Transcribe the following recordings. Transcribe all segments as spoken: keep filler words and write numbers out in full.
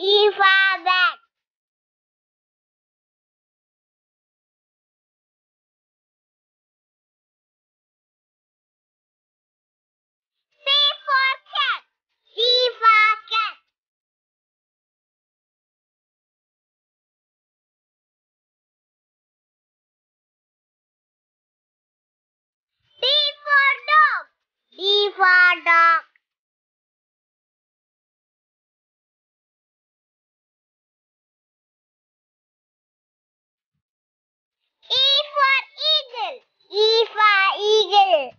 Eva back. D for dog. E for eagle. E for eagle.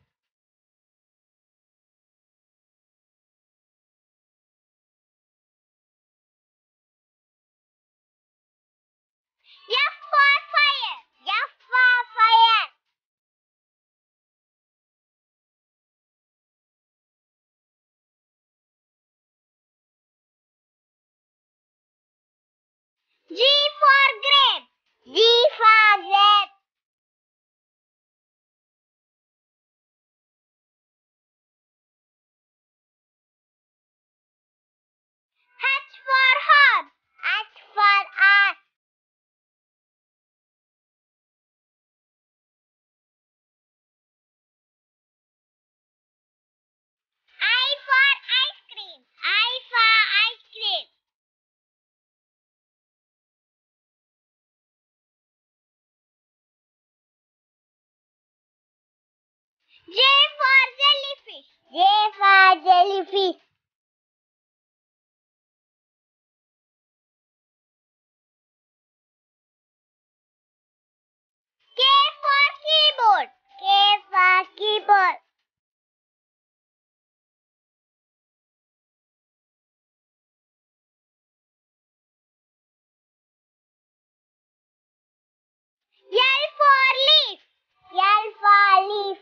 F for fire. F for fire. G for grape. G for grape. H for heart. H for heart. I for ice cream. I for ice cream. J for jellyfish. J for jellyfish. K for keyboard. K for keyboard. L for leaf. L for leaf.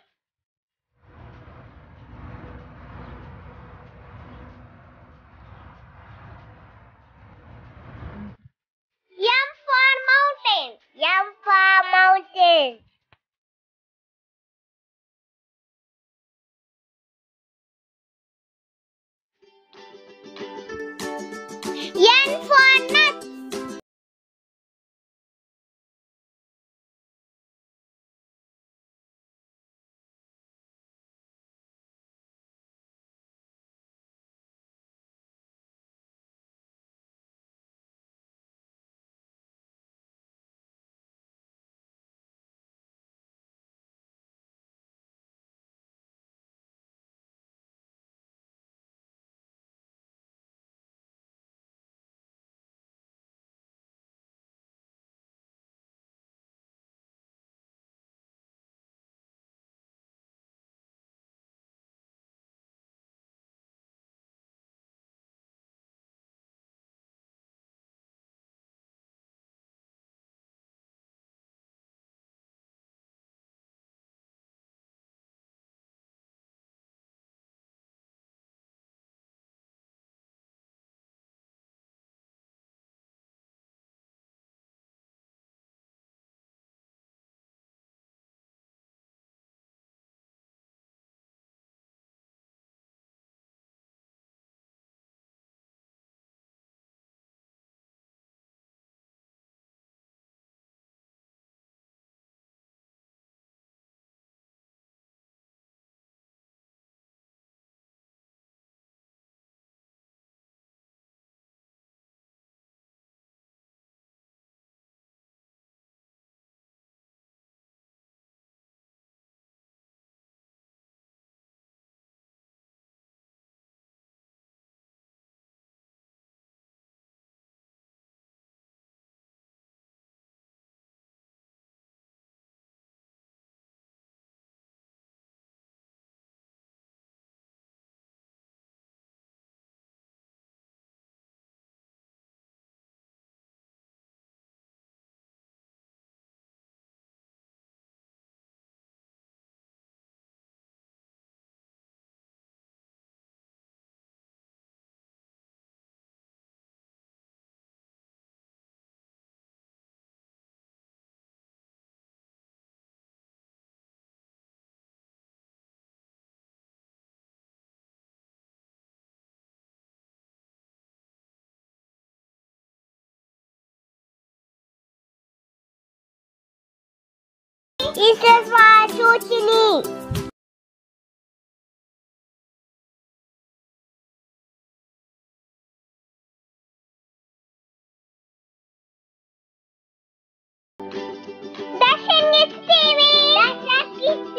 Este Sfântului. Da, și ne